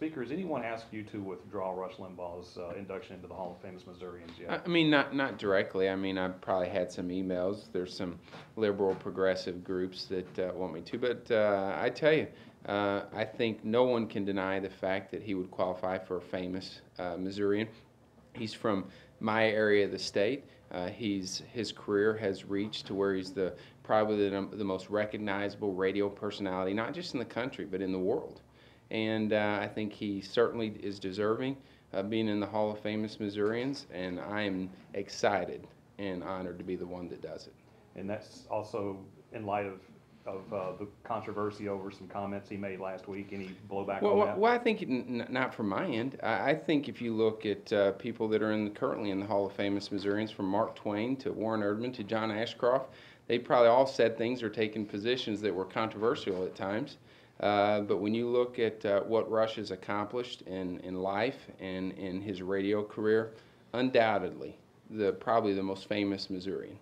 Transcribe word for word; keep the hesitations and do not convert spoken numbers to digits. Speakers, anyone ask you to withdraw Rush Limbaugh's uh, induction into the Hall of Famous Missourians yet? I mean, not not directly. I mean, I've probably had some emails. There's some liberal progressive groups that uh, want me to. But uh, I tell you, uh, I think no one can deny the fact that he would qualify for a famous uh, Missourian. He's from my area of the state. Uh, he's his career has reached to where he's the probably the, um, the most recognizable radio personality, not just in the country, but in the world. And uh, I think he certainly is deserving of being in the Hall of Famous Missourians, and I am excited and honored to be the one that does it. And that's also in light of, of uh, the controversy over some comments he made last week. Any blowback well, on well, that? Well, I think, n not from my end, I, I think if you look at uh, people that are in the, currently in the Hall of Famous Missourians, from Mark Twain to Warren Erdman to John Ashcroft, they probably all said things or taken positions that were controversial at times. Uh, but when you look at uh, what Rush has accomplished in, in life and in his radio career, undoubtedly, the, probably the most famous Missourian.